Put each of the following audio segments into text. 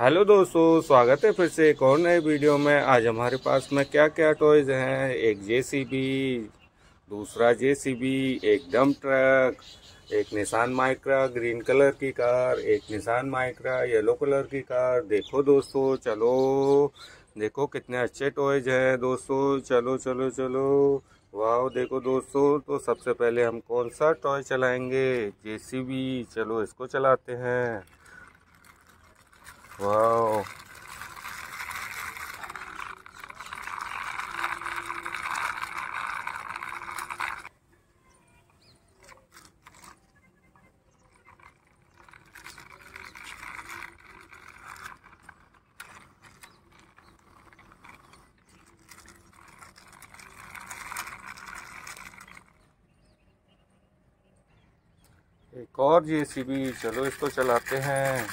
Hello दोस्तों, स्वागत है फिर से एक और नए वीडियो में। आज हमारे पास में क्या क्या टॉयज़ हैं, एक जेसीबी, दूसरा जेसीबी, एक डंप ट्रक, एक निसान माइक्रा ग्रीन कलर की कार, एक निसान माइक्रा येलो कलर की कार। देखो दोस्तों, चलो देखो कितने अच्छे टॉयज़ हैं दोस्तों। चलो चलो चलो, वाह। देखो दोस्तों, तो सबसे पहले हम कौन सा टॉय चलाएँगे, जेसीबी। चलो इसको चलाते हैं। वाओ, एक और जेसीबी। चलो इसको चलाते हैं।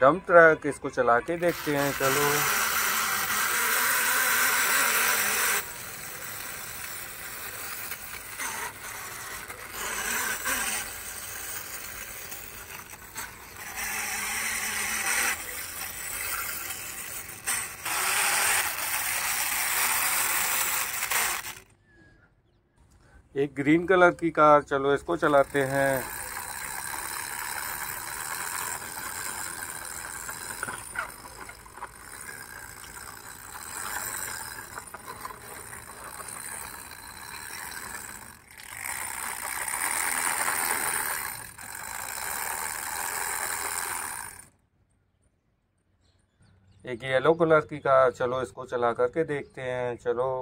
डंप ट्रक, इसको चला के देखते हैं। चलो एक ग्रीन कलर की कार, चलो इसको चलाते हैं। एक येलो कलर की कार, चलो इसको चला करके देखते हैं। चलो